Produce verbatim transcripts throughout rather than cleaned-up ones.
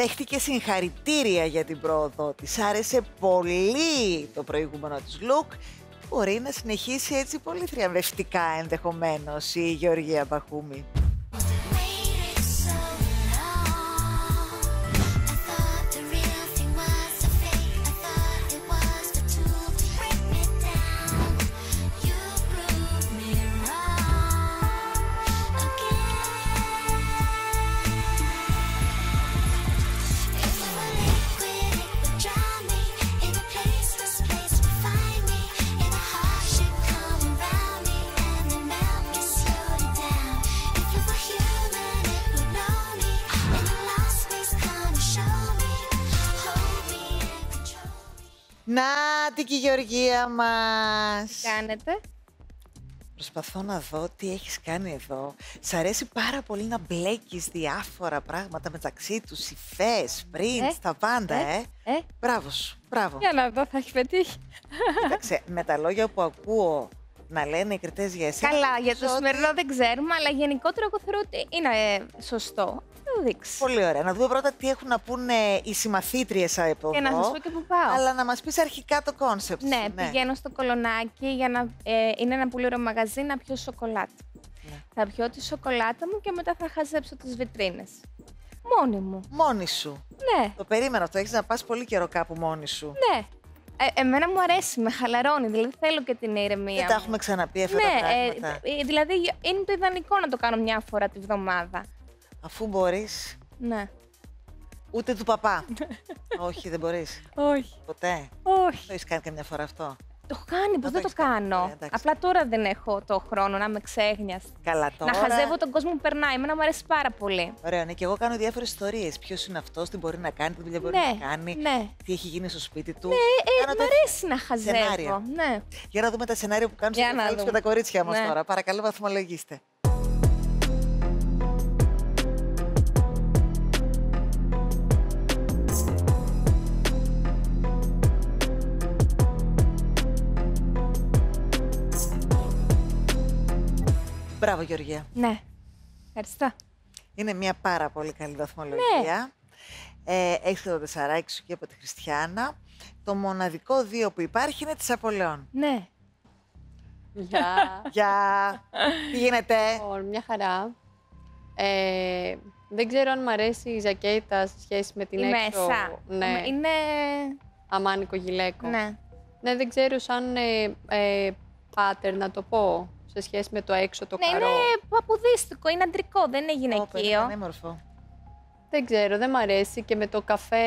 δέχτηκε συγχαρητήρια για την πρόοδο. Της άρεσε πολύ το προηγούμενο της look. Μπορεί να συνεχίσει έτσι πολύ θριαμβευτικά ενδεχομένως η Γεωργία Μπαχούμη. Να την Γεωργία μας! Κάνετε. Προσπαθώ να δω τι έχεις κάνει εδώ. Σ' αρέσει πάρα πολύ να μπλέκεις διάφορα πράγματα μεταξύ τους, υφές, πριν, ε, τα πάντα, ε, ε. ε. Μπράβο σου, μπράβο. Για να δω, θα έχει πετύχει. Κοίταξε, με τα λόγια που ακούω να λένε οι κριτές για εσένα... Καλά, για το ότι... σημερινό δεν ξέρουμε, αλλά γενικότερα εγώ θεωρώ ότι είναι ε, σωστό. Δείξει. Πολύ ωραία. Να δούμε πρώτα τι έχουν να πούνε οι συμμαθήτριες από εδώ. Και να σας πω και που πάω. Αλλά να μας πεις αρχικά το κόνσεπτ. Ναι, ναι, πηγαίνω στο Κολονάκι για να, ε, είναι ένα πολύ ωραίο μαγαζί, να πιω σοκολάτα. Ναι. Θα πιω τη σοκολάτα μου και μετά θα χαζέψω τις βιτρίνες. Μόνη μου. Μόνη σου. Ναι. Το περίμενα αυτό. Έχεις να πας πολύ καιρό κάπου μόνη σου. Ναι. Ε, εμένα μου αρέσει, με χαλαρώνει, δηλαδή θέλω και την ηρεμία. Δεν τα έχουμε ξαναπεί αυτά, ναι, τα πράγματα. Ε, δηλαδή είναι το ιδανικό να το κάνω μια φορά τη βδομάδα. Αφού μπορείς. Ναι. Ούτε του παπά. Όχι, δεν μπορείς. Όχι. Ποτέ. Όχι. Το έχεις κάνει καμιά φορά αυτό. Το έχω κάνει, πως δεν το κάνω. Ε, Απλά τώρα δεν έχω το χρόνο να με ξέχνιας. Καλά, τώρα. Να χαζεύω τον κόσμο που περνάει. Εμένα μου αρέσει πάρα πολύ. Ωραία, ναι. Και εγώ κάνω διάφορες ιστορίες. Ποιος είναι αυτός, τι μπορεί να κάνει, τι δουλειά μπορεί, ναι, να κάνει, ναι, τι έχει γίνει στο σπίτι του. Ναι, ε, ε, μ' αρέσει να χαζεύω. Σενάρια. Ναι. Για να δούμε τα σενάρια που κάνουν στο και τα κορίτσια μας, ναι, τώρα. Παρακαλώ, βαθμολογήστε. Μπράβο, Γεωργία. Ναι. Ευχαριστώ. Είναι μια πάρα πολύ καλή βαθμολογία. Ναι. Ε, έχεις το τεσσαράκι σου και από τη Χριστιανά. Το μοναδικό δύο που υπάρχει είναι της Απολεών. Ναι. Γεια. Γεια. Τι γίνεται? Λοιπόν, μια χαρά. Ε, δεν ξέρω αν μ' αρέσει η ζακέτα σε σχέση με την Είμαι έξω. Μέσα. Ναι. Είναι... αμάνικο γυλαίκο. Ναι. Ναι, δεν ξέρω σαν ε, ε, πάτερ να το πω. Σε σχέση με το έξω το, ναι, καρό. Ναι, είναι παπουδίστικο, είναι αντρικό, δεν είναι γυναικείο. Oh, όμορφο. Δεν ξέρω, δεν μ' αρέσει και με το καφέ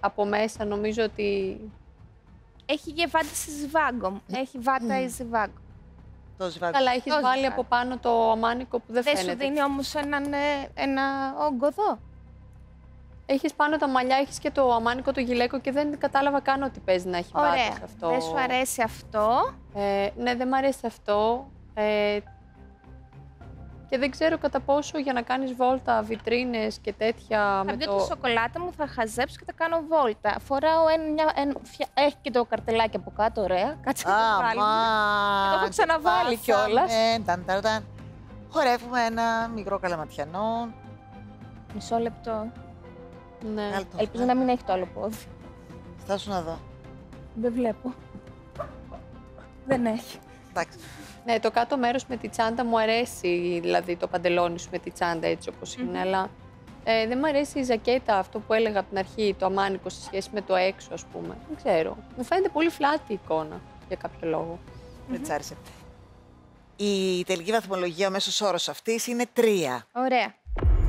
από μέσα νομίζω ότι... Έχει γευάτη σε ζιβάγκο, έχει βάτα ή ζιβάγκο. Το ζιβάγκο. Καλά, έχεις το βάλει ζιβάγκο από πάνω το αμάνικο που δεν, δεν φαίνεται. Δεν σου δίνει όμως έναν, ένα όγκο εδώ. Έχεις πάνω τα μαλλιά, έχεις και το αμάνικο το γυλαίκο και δεν κατάλαβα καν ότι παίζει να έχει βάτα σε αυτό. Δεν σου αρέσει αυτό. Ε, ναι, δεν μ' αρέσει αυτό. Ε, και δεν ξέρω κατά πόσο για να κάνεις βόλτα, βιτρίνες και τέτοια... Θα πιω το... τη σοκολάτα μου, θα χαζέψω και θα κάνω βόλτα. Φοράω ένα... ένα φια... Έχει και το καρτελάκι από κάτω, ωραία. Κάτσε να το βάλουμε. Το έχω ξαναβάλει κιόλας. Χορεύουμε ένα μικρό καλαματιανό. Μισό λεπτό. Ναι. Ελπίζω να μην έχει το άλλο πόδι. Στάσου να δω. Δεν βλέπω. Δεν έχει. Εντάξει. Ναι, το κάτω μέρος με τη τσάντα μου αρέσει, δηλαδή το παντελόνι σου με τη τσάντα έτσι όπως είναι, mm-hmm, αλλά ε, δεν μου αρέσει η ζακέτα, αυτό που έλεγα από την αρχή, το αμάνικο σε σχέση με το έξω, ας πούμε. Δεν ξέρω. Μου φαίνεται πολύ φλάτη η εικόνα, για κάποιο λόγο. Δεν mm-hmm. τσ' άρεσε. Η τελική βαθμολογία, ο μέσος όρος αυτής είναι τρία. Ωραία.